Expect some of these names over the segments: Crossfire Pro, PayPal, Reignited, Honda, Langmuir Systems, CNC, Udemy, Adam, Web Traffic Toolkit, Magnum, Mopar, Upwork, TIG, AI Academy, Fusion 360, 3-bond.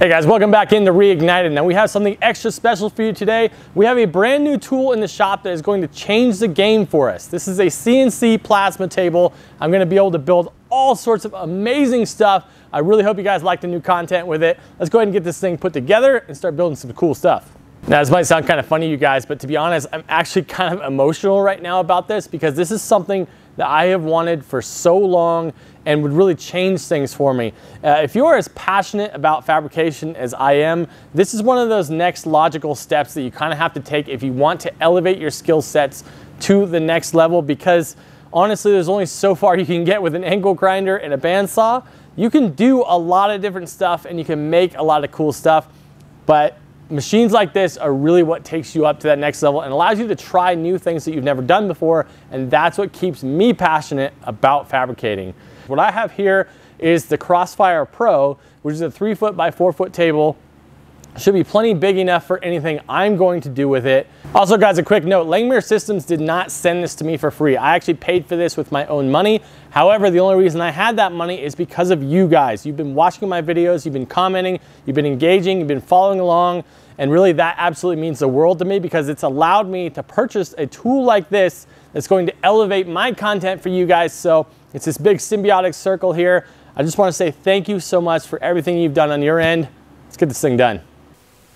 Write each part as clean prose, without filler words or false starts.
Hey guys, welcome back into Reignited. Now we have something extra special for you today. We have a brand new tool in the shop that is going to change the game for us. This is a CNC plasma table. I'm gonna be able to build all sorts of amazing stuff. I really hope you guys like the new content with it. Let's go ahead and get this thing put together and start building some cool stuff. Now this might sound kind of funny you guys, but to be honest, I'm actually kind of emotional right now about this because this is something that I have wanted for so long and would really change things for me. If you're as passionate about fabrication as I am, this is one of those next logical steps that you kind of have to take if you want to elevate your skill sets to the next level, because honestly, there's only so far you can get with an angle grinder and a bandsaw. You can do a lot of different stuff and you can make a lot of cool stuff, but machines like this are really what takes you up to that next level and allows you to try new things that you've never done before, and that's what keeps me passionate about fabricating. What I have here is the Crossfire Pro, which is a 3-foot by 4-foot table. Should be plenty big enough for anything I'm going to do with it. Also guys, a quick note, Langmuir Systems did not send this to me for free. I actually paid for this with my own money. However, the only reason I had that money is because of you guys. You've been watching my videos, you've been commenting, you've been engaging, you've been following along, and really that absolutely means the world to me because it's allowed me to purchase a tool like this that's going to elevate my content for you guys. So it's this big symbiotic circle here. I just wanna say thank you so much for everything you've done on your end. Let's get this thing done.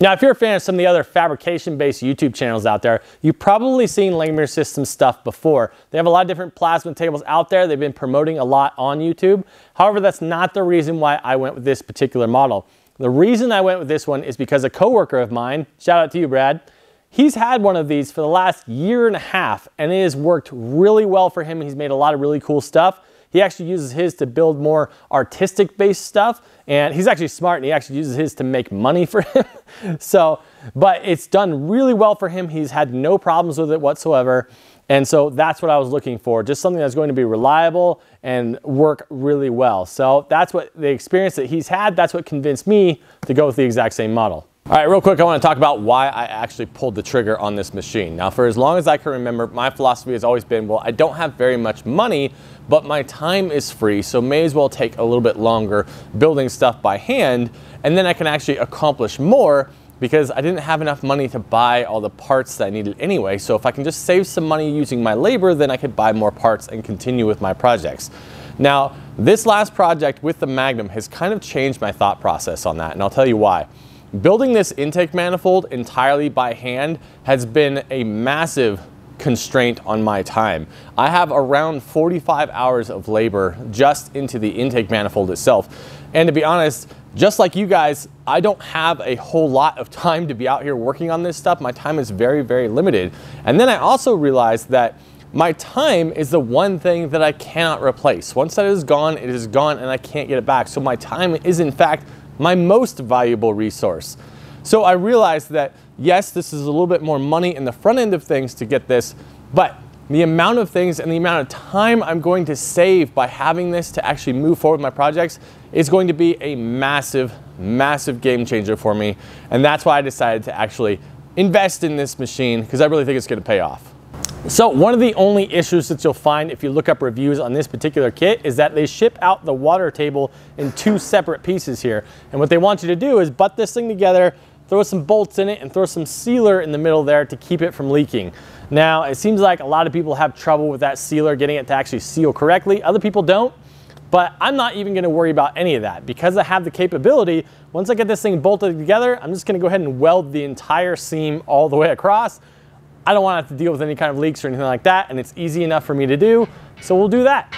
Now, if you're a fan of some of the other fabrication-based YouTube channels out there, you've probably seen Langmuir Systems stuff before. They have a lot of different plasma tables out there. They've been promoting a lot on YouTube. However, that's not the reason why I went with this particular model. The reason I went with this one is because a coworker of mine, shout out to you, Brad, he's had one of these for the last 1.5 years, and it has worked really well for him. He's made a lot of really cool stuff. He actually uses his to build more artistic-based stuff, and he's actually smart, and he actually uses his to make money for him. But it's done really well for him. He's had no problems with it whatsoever, and so that's what I was looking for, just something that's going to be reliable and work really well. So that's what the experience that he's had, that's what convinced me to go with the exact same model. All right, real quick, I want to talk about why I actually pulled the trigger on this machine. Now, for as long as I can remember, my philosophy has always been, well, I don't have very much money, but my time is free, so may as well take a little bit longer building stuff by hand, and then I can actually accomplish more because I didn't have enough money to buy all the parts that I needed anyway. So if I can just save some money using my labor, then I could buy more parts and continue with my projects. Now, this last project with the Magnum has kind of changed my thought process on that, and I'll tell you why. Building this intake manifold entirely by hand has been a massive constraint on my time. I have around 45 hours of labor just into the intake manifold itself. And to be honest, just like you guys, I don't have a whole lot of time to be out here working on this stuff. My time is very, very limited. And then I also realized that my time is the one thing that I cannot replace. Once that is gone, it is gone and I can't get it back. So my time is in fact my most valuable resource. So I realized that, yes, this is a little bit more money in the front end of things to get this, but the amount of things and the amount of time I'm going to save by having this to actually move forward with my projects is going to be a massive, massive game changer for me. And that's why I decided to actually invest in this machine, because I really think it's going to pay off. So one of the only issues that you'll find if you look up reviews on this particular kit is that they ship out the water table in 2 separate pieces here. And what they want you to do is butt this thing together, throw some bolts in it, and throw some sealer in the middle there to keep it from leaking. Now, it seems like a lot of people have trouble with that sealer, getting it to actually seal correctly. Other people don't, but I'm not even gonna worry about any of that because I have the capability. Once I get this thing bolted together, I'm just gonna go ahead and weld the entire seam all the way across. I don't want to have to deal with any kind of leaks or anything like that, and it's easy enough for me to do, so we'll do that.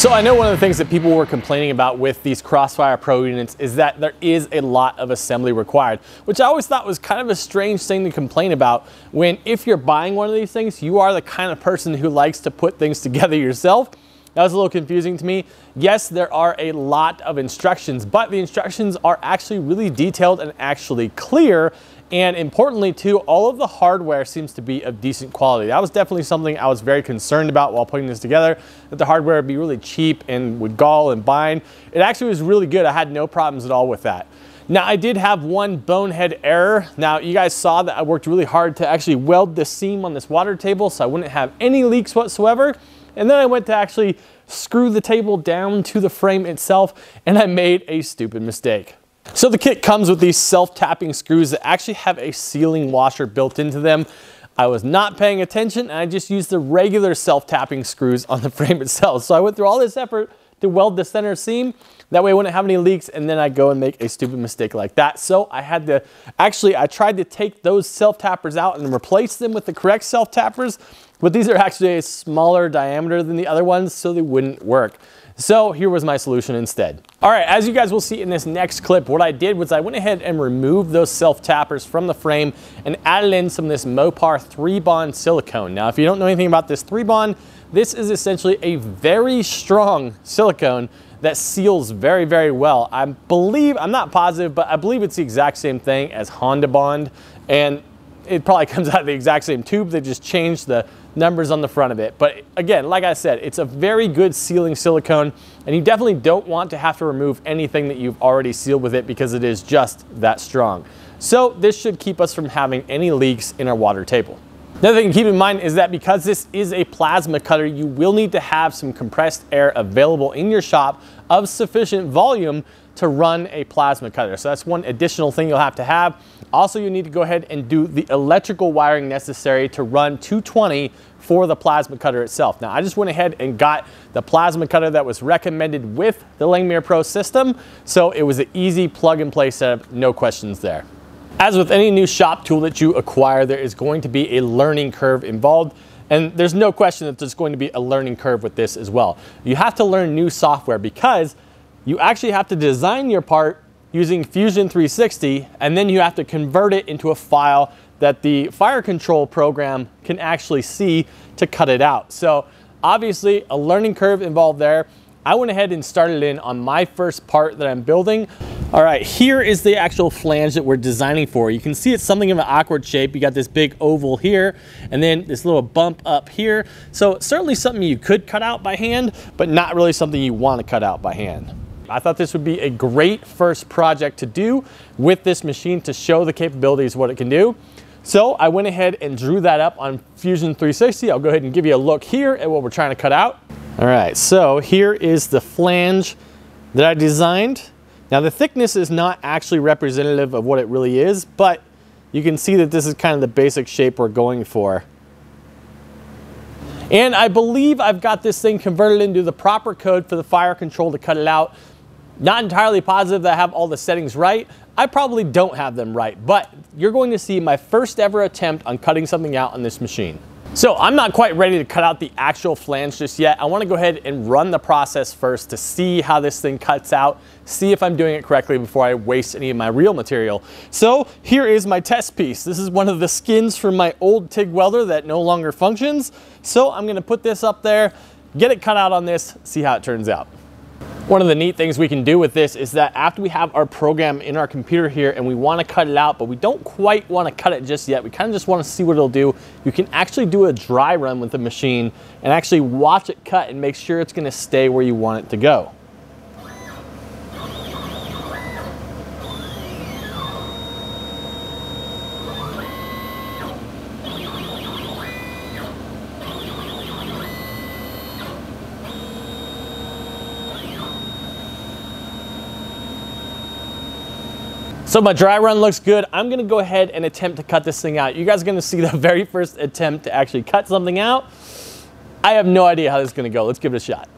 So I know one of the things that people were complaining about with these Crossfire Pro units is that there is a lot of assembly required, which I always thought was kind of a strange thing to complain about when, if you're buying one of these things, you are the kind of person who likes to put things together yourself. That was a little confusing to me. Yes, there are a lot of instructions, but the instructions are actually really detailed and actually clear. And importantly too, all of the hardware seems to be of decent quality. That was definitely something I was very concerned about while putting this together, that the hardware would be really cheap and would gall and bind. It actually was really good. I had no problems at all with that. Now, I did have one bonehead error. Now, you guys saw that I worked really hard to actually weld the seam on this water table so I wouldn't have any leaks whatsoever. And then I went to actually screw the table down to the frame itself, and I made a stupid mistake. So the kit comes with these self-tapping screws that actually have a sealing washer built into them. I was not paying attention, and I just used the regular self-tapping screws on the frame itself. So I went through all this effort to weld the center seam, that way I wouldn't have any leaks, and then I go and make a stupid mistake like that. So I had to, actually I tried to take those self-tappers out and replace them with the correct self-tappers, but these are actually a smaller diameter than the other ones, so they wouldn't work. So here was my solution instead. All right, as you guys will see in this next clip, what I did was I went ahead and removed those self-tappers from the frame and added in some of this Mopar 3-bond silicone. Now, if you don't know anything about this 3-bond, this is essentially a very strong silicone that seals very, very well. I believe, I'm not positive, but I believe it's the exact same thing as Honda Bond, and it probably comes out of the exact same tube. They just changed the numbers on the front of it. But again, like I said, it's a very good sealing silicone, and you definitely don't want to have to remove anything that you've already sealed with it because it is just that strong. So this should keep us from having any leaks in our water table. Another thing to keep in mind is that because this is a plasma cutter, you will need to have some compressed air available in your shop of sufficient volume to run a plasma cutter. So that's one additional thing you'll have to have. Also, you need to go ahead and do the electrical wiring necessary to run 220 for the plasma cutter itself. Now, I just went ahead and got the plasma cutter that was recommended with the Langmuir Pro system. So it was an easy plug and play setup, no questions there. As with any new shop tool that you acquire, there is going to be a learning curve involved, and there's no question that there's going to be a learning curve with this as well. You have to learn new software because you actually have to design your part using Fusion 360, and then you have to convert it into a file that the fire control program can actually see to cut it out. So obviously a learning curve involved there. I went ahead and started in on my first part that I'm building. All right, here is the actual flange that we're designing for. You can see it's something of an awkward shape. You got this big oval here and then this little bump up here. So certainly something you could cut out by hand, but not really something you want to cut out by hand. I thought this would be a great first project to do with this machine to show the capabilities of what it can do. So I went ahead and drew that up on Fusion 360. I'll go ahead and give you a look here at what we're trying to cut out. All right, so here is the flange that I designed. Now the thickness is not actually representative of what it really is, but you can see that this is kind of the basic shape we're going for. And I believe I've got this thing converted into the proper code for the fire control to cut it out. Not entirely positive that I have all the settings right. I probably don't have them right, but you're going to see my first ever attempt on cutting something out on this machine. So I'm not quite ready to cut out the actual flange just yet. I want to go ahead and run the process first to see how this thing cuts out, see if I'm doing it correctly before I waste any of my real material. So here is my test piece. This is one of the skins from my old TIG welder that no longer functions. So I'm going to put this up there, get it cut out on this, see how it turns out. One of the neat things we can do with this is that after we have our program in our computer here and we want to cut it out, but we don't quite want to cut it just yet, we kind of just want to see what it'll do. You can actually do a dry run with the machine and actually watch it cut and make sure it's going to stay where you want it to go. So my dry run looks good. I'm gonna go ahead and attempt to cut this thing out. You guys are gonna see the very first attempt to actually cut something out. I have no idea how this is gonna go. Let's give it a shot.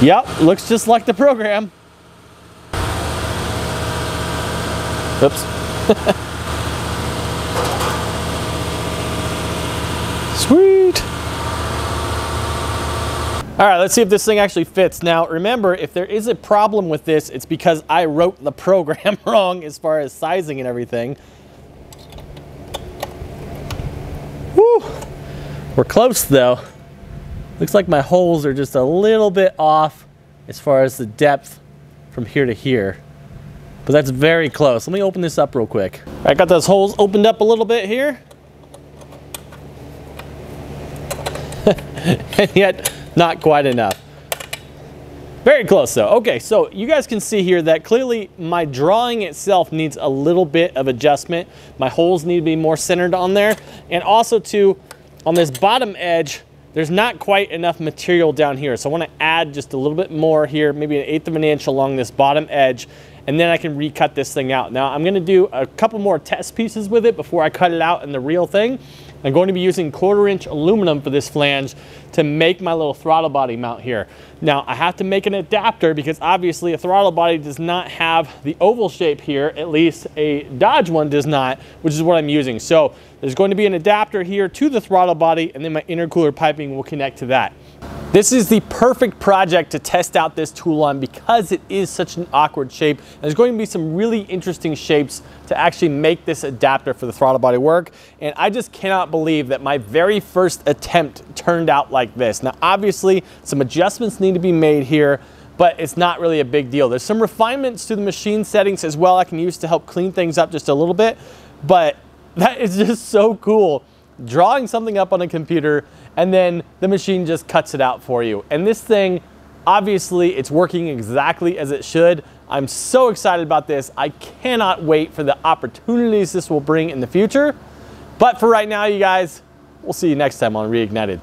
Yep, looks just like the program. Oops. Sweet. All right, let's see if this thing actually fits. Now, remember, if there is a problem with this, it's because I wrote the program wrong as far as sizing and everything. Woo! We're close, though. Looks like my holes are just a little bit off as far as the depth from here to here. But that's very close. Let me open this up real quick. All right, got those holes opened up a little bit here. And yet, not quite enough. Very close though. Okay, so you guys can see here that clearly my drawing itself needs a little bit of adjustment. My holes need to be more centered on there. And also too, on this bottom edge, there's not quite enough material down here. So I want to add just a little bit more here, maybe 1/8 of an inch along this bottom edge, and then I can recut this thing out. Now I'm going to do a couple more test pieces with it before I cut it out in the real thing. I'm going to be using 1/4 inch aluminum for this flange to make my little throttle body mount here. Now I have to make an adapter because obviously a throttle body does not have the oval shape here, at least a Dodge one does not, which is what I'm using. So there's going to be an adapter here to the throttle body, and then my intercooler piping will connect to that. This is the perfect project to test out this tool on because it is such an awkward shape. There's going to be some really interesting shapes to actually make this adapter for the throttle body work. And I just cannot believe that my very first attempt turned out like this. Now, obviously, some adjustments need to be made here, but it's not really a big deal. There's some refinements to the machine settings as well I can use to help clean things up just a little bit, but that is just so cool. Drawing something up on a computer and then the machine just cuts it out for you. And this thing, obviously, it's working exactly as it should. I'm so excited about this. I cannot wait for the opportunities this will bring in the future. But for right now, you guys, we'll see you next time on Reignited.